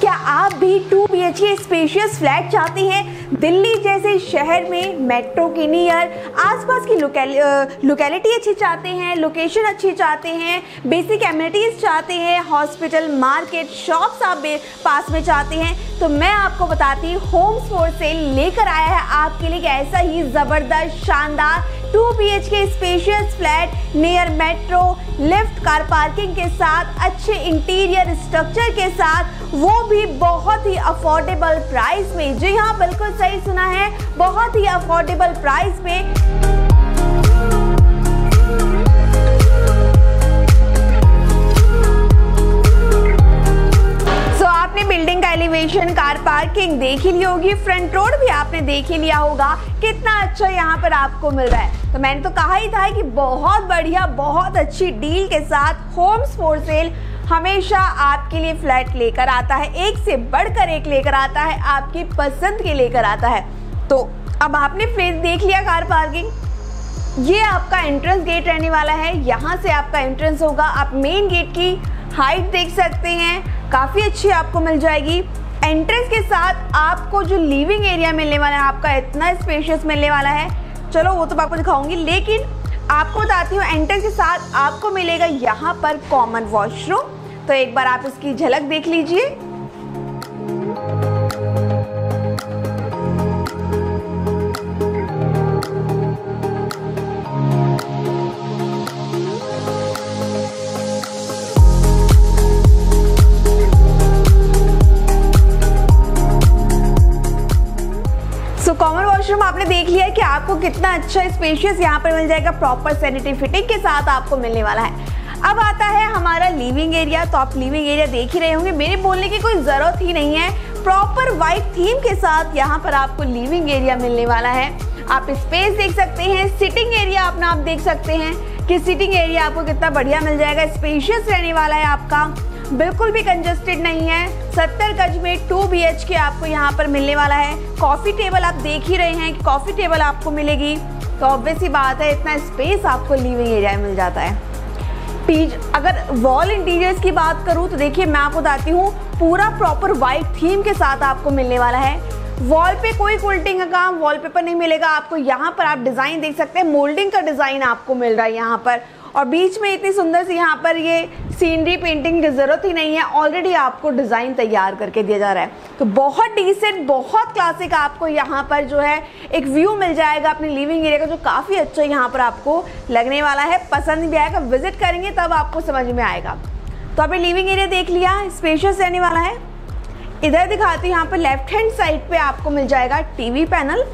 क्या आप भी 2 BHK स्पेशियस फ्लैट चाहते हैं दिल्ली जैसे शहर में मेट्रो के नियर? आसपास की लोकेलिटी अच्छी चाहते हैं, लोकेशन अच्छी चाहते हैं, बेसिक एमिनिटीज चाहते हैं, हॉस्पिटल, मार्केट, शॉप्स आप पास में चाहते हैं? तो मैं आपको बताती हूँ, होम्स फॉर सेल लेकर आया है आपके लिए ऐसा ही ज़बरदस्त शानदार 2 BHK spacious flat near metro, lift, car parking के साथ, अच्छे इंटीरियर स्ट्रक्चर के साथ, वो भी बहुत ही अफोर्डेबल प्राइस में। जी हाँ, बिल्कुल सही सुना है, बहुत ही अफोर्डेबल प्राइस में। बिल्डिंग का एलिवेशन, कार पार्किंग देख ही ली होगी, फ्रंट रोड भी आपने देख ही लिया होगा, कितना अच्छा यहाँ पर आपको मिल रहा है। तो मैंने तो कहा ही था कि बहुत बढ़िया, बहुत अच्छी डील के साथ होम्स फॉर सेल हमेशा आपके लिए फ्लैट लेकर आता है, एक से बढ़कर एक लेकर आता है, आपकी पसंद के लेकर आता है। तो अब आपने फिर देख लिया कार पार्किंग, ये आपका एंट्रेंस गेट रहने वाला है, यहाँ से आपका एंट्रेंस होगा, आप मेन गेट की हाइट देख सकते हैं, काफ़ी अच्छी आपको मिल जाएगी। एंट्रेंस के साथ आपको जो लिविंग एरिया मिलने वाला है आपका इतना स्पेशियस मिलने वाला है, चलो वो तो आपको दिखाऊंगी, लेकिन आपको बताती हूँ एंट्रेंस के साथ आपको मिलेगा यहाँ पर कॉमन वॉशरूम। तो एक बार आप इसकी झलक देख लीजिए। कॉमन वॉशरूम आपने देख लिया है कि आपको कितना अच्छा स्पेशियस यहाँ पर मिल जाएगा, प्रॉपर सैनिटरी फिटिंग के साथ आपको मिलने वाला है। अब आता है हमारा लिविंग एरिया, तो आप लिविंग एरिया देख ही रहे होंगे, मेरे बोलने की कोई ज़रूरत ही नहीं है, प्रॉपर वाइट थीम के साथ यहाँ पर आपको लिविंग एरिया मिलने वाला है। आप स्पेस देख सकते हैं, सिटिंग एरिया अपना आप देख सकते हैं कि सिटिंग एरिया आपको कितना बढ़िया मिल जाएगा, स्पेशियस रहने वाला है आपका, बिल्कुल भी कंजस्टेड नहीं है। 70 गज में 2 BHK आपको यहाँ पर मिलने वाला है। कॉफ़ी टेबल आप देख ही रहे हैं कि कॉफ़ी टेबल आपको मिलेगी, तो ऑब्वियस ही बात है इतना स्पेस आपको लिविंग एरिया मिल जाता है। पीज अगर वॉल इंटीरियर्स की बात करूँ तो देखिए मैं आपको बताती हूँ, पूरा प्रॉपर वाइट थीम के साथ आपको मिलने वाला है। वॉल पे कोई कोल्टिंग का काम, वॉलपेपर नहीं मिलेगा आपको, यहाँ पर आप डिज़ाइन देख सकते हैं, मोल्डिंग का डिज़ाइन आपको मिल रहा है यहाँ पर, और बीच में इतनी सुंदर सी यहाँ पर ये सीनरी पेंटिंग की ज़रूरत ही नहीं है, ऑलरेडी आपको डिज़ाइन तैयार करके दिया जा रहा है। तो बहुत डिसेंट, बहुत क्लासिक आपको यहाँ पर जो है एक व्यू मिल जाएगा अपने लिविंग एरिया का, जो काफ़ी अच्छा यहाँ पर आपको लगने वाला है, पसंद भी आएगा, विजिट करेंगे तब आपको समझ में आएगा। तो आपने लिविंग एरिया देख लिया, स्पेशियस रहने वाला है। इधर दिखाती हूँ, यहाँ पर लेफ्ट हैंड साइड पे आपको मिल जाएगा टीवी पैनल,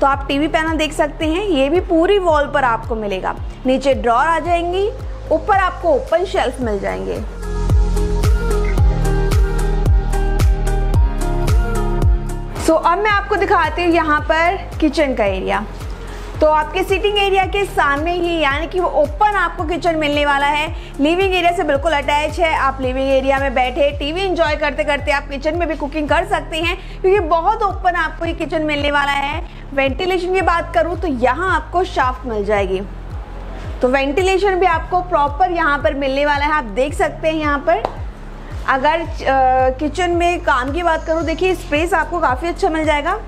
तो आप टीवी पैनल देख सकते हैं, ये भी पूरी वॉल पर आपको मिलेगा। नीचे ड्रॉर आ जाएंगी, ऊपर आपको ओपन शेल्फ मिल जाएंगे। सो अब मैं आपको दिखाती हूँ यहाँ पर किचन का एरिया, तो आपके सिटिंग एरिया के सामने ही यानी कि वो ओपन आपको किचन मिलने वाला है, लिविंग एरिया से बिल्कुल अटैच है। आप लिविंग एरिया में बैठे टीवी एंजॉय करते करते आप किचन में भी कुकिंग कर सकते हैं, क्योंकि बहुत ओपन आपको ये किचन मिलने वाला है। वेंटिलेशन की बात करूँ तो यहाँ आपको शाफ्ट मिल जाएगी, तो वेंटिलेशन भी आपको प्रॉपर यहाँ पर मिलने वाला है, आप देख सकते हैं यहाँ पर। अगर किचन में काम की बात करूँ, देखिए स्पेस आपको काफ़ी अच्छा मिल जाएगा।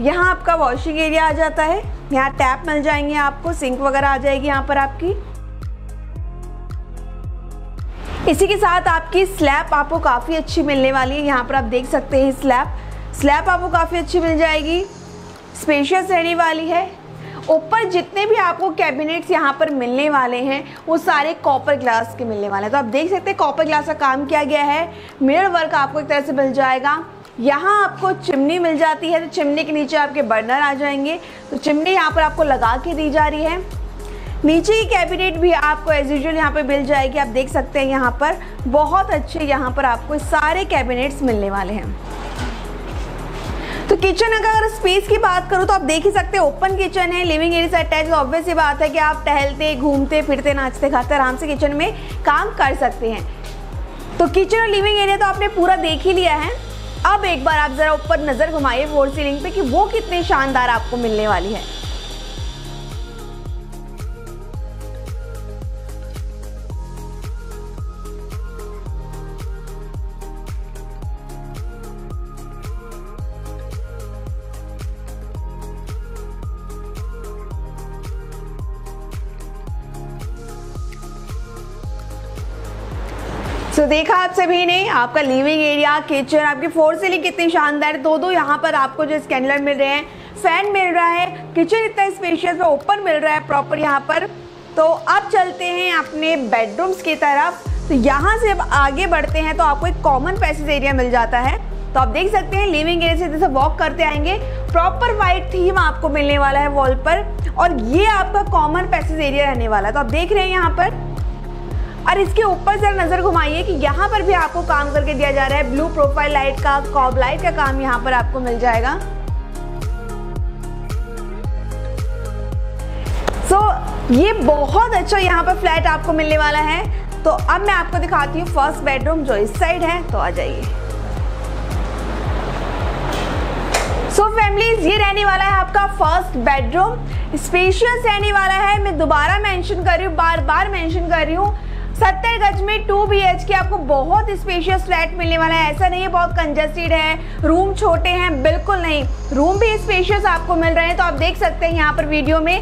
यहाँ आपका वॉशिंग एरिया आ जाता है, यहाँ टैप मिल जाएंगे आपको, सिंक वगैरह आ जाएगी यहाँ पर आपकी। इसी के साथ आपकी स्लैब आपको काफ़ी अच्छी मिलने वाली है, यहाँ पर आप देख सकते हैं स्लैब आपको काफ़ी अच्छी मिल जाएगी, स्पेशियस रहने वाली है। ऊपर जितने भी आपको कैबिनेट्स यहाँ पर मिलने वाले हैं वो सारे कॉपर ग्लास के मिलने वाले हैं, तो आप देख सकते हैं कॉपर ग्लास का काम किया गया है। मिरर वर्क आपको एक तरह से मिल जाएगा। यहाँ आपको चिमनी मिल जाती है, तो चिमनी के नीचे आपके बर्नर आ जाएंगे, तो चिमनी यहाँ पर आपको लगा के दी जा रही है। नीचे की कैबिनेट भी आपको एज यूजुअल यहाँ पर मिल जाएगी, आप देख सकते हैं यहाँ पर बहुत अच्छे यहाँ पर आपको सारे कैबिनेट्स मिलने वाले हैं। तो किचन अगर स्पेस की बात करूँ तो आप देख ही सकते हैं ओपन किचन है, लिविंग एरिया से अटैच, तो ऑब्वियस ये बात है कि आप टहलते, घूमते, फिरते, नाचते खाते आराम से किचन में काम कर सकते हैं। तो किचन और लिविंग एरिया तो आपने पूरा देख ही लिया है। अब एक बार आप जरा ऊपर नजर घुमाइए वॉल सीलिंग पे कि वो कितनी शानदार आपको मिलने वाली है। तो देखा आप सभी ने आपका लिविंग एरिया, किचन, आपकी फ्लोर सीलिंग कितनी शानदार है। दो यहाँ पर आपको जो स्कैनलर मिल रहे हैं, फैन मिल रहा है, किचन इतना स्पेशियस और ओपन मिल रहा है प्रॉपर यहाँ पर। तो अब चलते हैं अपने बेडरूम्स की तरफ। तो यहाँ से अब आगे बढ़ते हैं तो आपको एक कॉमन पैसेज एरिया मिल जाता है। तो आप देख सकते हैं लिविंग एरिया से जैसे वॉक करते आएंगे, प्रॉपर वाइट थीम आपको मिलने वाला है वॉल पर, और ये आपका कॉमन पैसेज एरिया रहने वाला है। तो आप देख रहे हैं यहाँ पर, और इसके ऊपर जरा नज़र घुमाइए कि यहाँ पर भी आपको काम करके दिया जा रहा है। ब्लू प्रोफाइल लाइट का, कॉब लाइट का काम यहाँ पर आपको मिल जाएगा। सो ये बहुत अच्छा यहाँ पर फ्लैट आपको मिलने वाला है। तो अब मैं आपको दिखाती हूँ फर्स्ट बेडरूम जो इस साइड है, तो आ जाइए। सो फैमिलीज, ये रहने वाला है आपका फर्स्ट बेडरूम। स्पेशियस रहने वाला है, मैं दोबारा मेंशन कर रही हूँ, बार बार मेंशन कर रही हूँ। 70 गज में 2 BHK आपको बहुत स्पेशियस फ्लैट मिलने वाला है। ऐसा नहीं है बहुत कंजेस्टेड है, रूम छोटे हैं, बिल्कुल नहीं, रूम भी स्पेशियस आपको मिल रहे हैं। तो आप देख सकते हैं यहाँ पर वीडियो में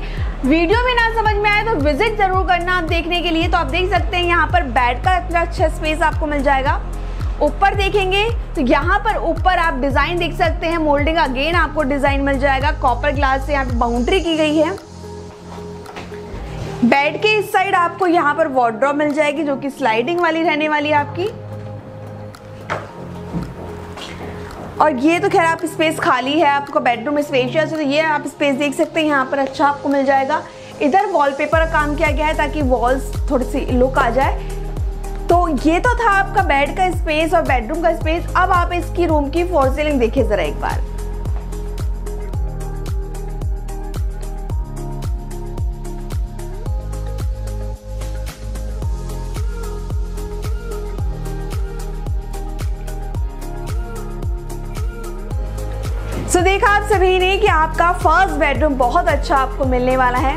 ना समझ में आए तो विजिट ज़रूर करना आप देखने के लिए। तो आप देख सकते हैं यहाँ पर बेड का इतना अच्छा स्पेस आपको मिल जाएगा। ऊपर देखेंगे तो यहाँ पर ऊपर आप डिज़ाइन देख सकते हैं, मोल्डिंग अगेन आपको डिज़ाइन मिल जाएगा। कॉपर ग्लास से यहाँ पर बाउंड्री की गई है। बेड के इस साइड आपको यहाँ पर वॉर्डरोब मिल जाएगी जो कि स्लाइडिंग वाली रहने वाली है आपकी, और ये तो खैर आप स्पेस खाली है, आपका बेडरूम स्पेशियस है तो ये आप स्पेस देख सकते हैं यहाँ पर अच्छा आपको मिल जाएगा। इधर वॉलपेपर का काम किया गया है ताकि वॉल्स थोड़ी सी लुक आ जाए। तो ये तो था आपका बेड का स्पेस और बेडरूम का स्पेस। अब आप इसकी रूम की फ्लोर सीलिंग देखिए ज़रा एक बार। तो देखा आप सभी ने कि आपका फर्स्ट बेडरूम बहुत अच्छा आपको मिलने वाला है।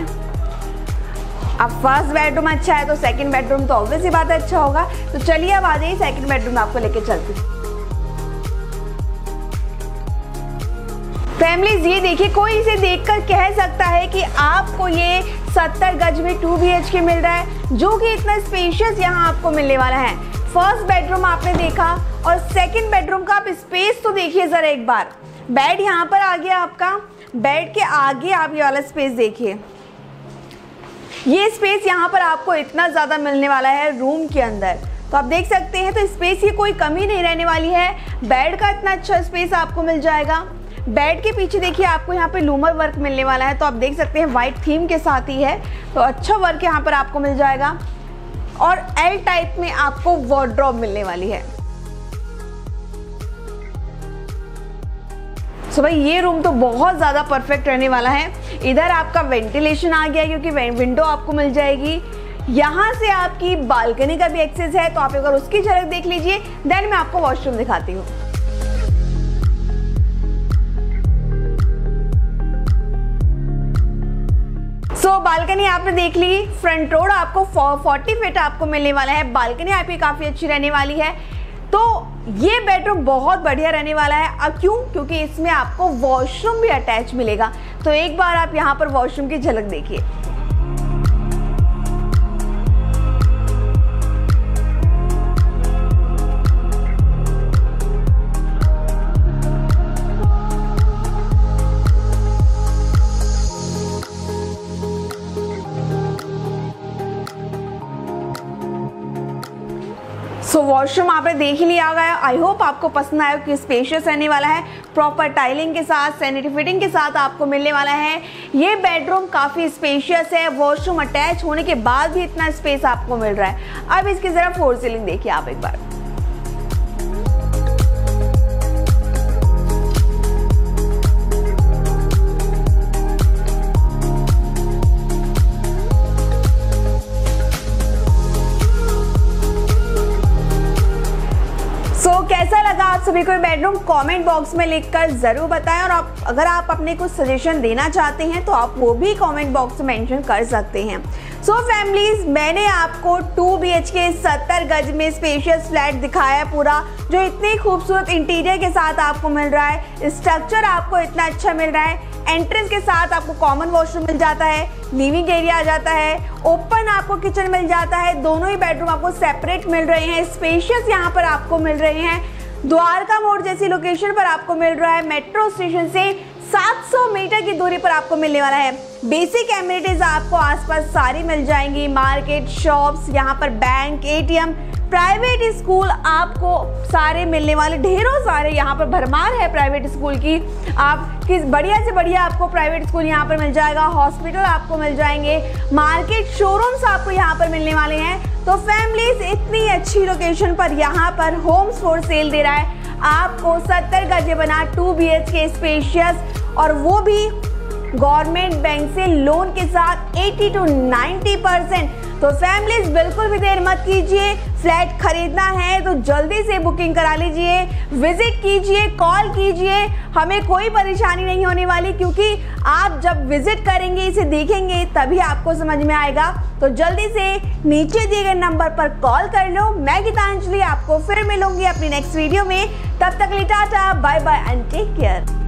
अब फर्स्ट बेडरूम अच्छा है तो सेकंड बेडरूम तो ऑब्वियसली बात अच्छा होगा। तो चलिए अब आ जाइए सेकंड बेडरूम में आपको लेके चलते हैं। फैमिलीज, ये देखिए, कोई इसे देखकर कह सकता है कि आपको ये 70 गज में 2 BHK मिल रहा है, जो कि इतना स्पेशियस यहाँ आपको मिलने वाला है। फर्स्ट बेडरूम आपने देखा और सेकेंड बेडरूम का आप स्पेस तो देखिए ज़रा एक बार। बेड यहाँ पर आ गया आपका, बेड के आगे आप ये वाला स्पेस देखिए, ये स्पेस यहाँ पर आपको इतना ज़्यादा मिलने वाला है रूम के अंदर। तो आप देख सकते हैं, तो स्पेस की कोई कमी नहीं रहने वाली है। बेड का इतना अच्छा स्पेस आपको मिल जाएगा। बेड के पीछे देखिए आपको यहाँ पे लूमर वर्क मिलने वाला है, तो आप देख सकते हैं वाइट थीम के साथ ही है, तो अच्छा वर्क यहाँ पर आपको मिल जाएगा। और एल टाइप में आपको वॉर्डरोब मिलने वाली है। सो भाई, ये रूम तो बहुत ज़्यादा परफेक्ट रहने वाला है। इधर आपका वेंटिलेशन आ गया क्योंकि विंडो आपको मिल जाएगी। यहाँ से आपकी बालकनी का भी एक्सेस है, तो आप एक बार उसकी झलक देख लीजिए, देन मैं आपको वॉशरूम दिखाती हूँ। सो बालकनी आपने देख ली। फ्रंट रोड आपको 40 फीट आपको मिलने वाला है। बालकनी आपकी काफ़ी अच्छी रहने वाली है। तो ये बेडरूम बहुत बढ़िया रहने वाला है। अब क्यों? क्योंकि इसमें आपको वॉशरूम भी अटैच मिलेगा। तो एक बार आप यहाँ पर वॉशरूम की झलक देखिए। सो वॉशरूम आपने देख ही लिया होगा। आई होप आपको पसंद आया कि स्पेशियस रहने वाला है, प्रॉपर टाइलिंग के साथ, सैनिटरी फिटिंग के साथ आपको मिलने वाला है। ये बेडरूम काफ़ी स्पेशियस है, वॉशरूम अटैच होने के बाद भी इतना स्पेस आपको मिल रहा है। अब इसकी ज़रा फ्लोर सीलिंग देखिए आप एक बार। आप सभी को बेडरूम कमेंट बॉक्स में लिखकर जरूर बताएं, और आप अगर आप अपने कुछ सजेशन देना चाहते हैं तो आप वो भी कमेंट बॉक्स में मेंशन कर सकते हैं। सो फैमिलीज, मैंने आपको 2 BHK 70 गज में स्पेशियस फ्लैट दिखाया पूरा, जो इतनी खूबसूरत इंटीरियर के साथ आपको मिल रहा है, स्ट्रक्चर आपको इतना अच्छा मिल रहा है। एंट्रेंस के साथ आपको कॉमन वॉशरूम मिल जाता है, लिविंग एरिया आ जाता है, ओपन आपको किचन मिल जाता है, दोनों ही बेडरूम आपको सेपरेट मिल रहे हैं, स्पेशियस यहाँ पर आपको मिल रहे हैं। द्वारका मोड़ जैसी लोकेशन पर आपको मिल रहा है, मेट्रो स्टेशन से 700 मीटर की दूरी पर आपको मिलने वाला है। बेसिक एमिनिटीज आपको आसपास सारी मिल जाएंगी, मार्केट, शॉप्स, यहाँ पर बैंक, ATM, प्राइवेट स्कूल आपको सारे मिलने वाले, ढेरों सारे यहाँ पर भरमार है प्राइवेट स्कूल की। आप किस बढ़िया से बढ़िया आपको प्राइवेट स्कूल यहाँ पर मिल जाएगा, हॉस्पिटल आपको मिल जाएंगे, मार्केट, शोरूम्स आपको यहाँ पर मिलने वाले हैं। तो फैमिलीज, इतनी अच्छी लोकेशन पर यहाँ पर होम्स फॉर सेल दे रहा है आपको 70 गज बना 2 BHK स्पेशियस, और वो भी गवर्नमेंट बैंक से लोन के साथ 80 to 90%। तो फैमिलीज, बिल्कुल भी देर मत कीजिए, फ्लैट खरीदना है तो जल्दी से बुकिंग करा लीजिए, विजिट कीजिए, कॉल कीजिए, हमें कोई परेशानी नहीं होने वाली, क्योंकि आप जब विजिट करेंगे, इसे देखेंगे, तभी आपको समझ में आएगा। तो जल्दी से नीचे दिए गए नंबर पर कॉल कर लो। मैं गीतांजलि आपको फिर मिलूंगी अपनी नेक्स्ट वीडियो में, तब तक के लिए tata, bye bye and take care.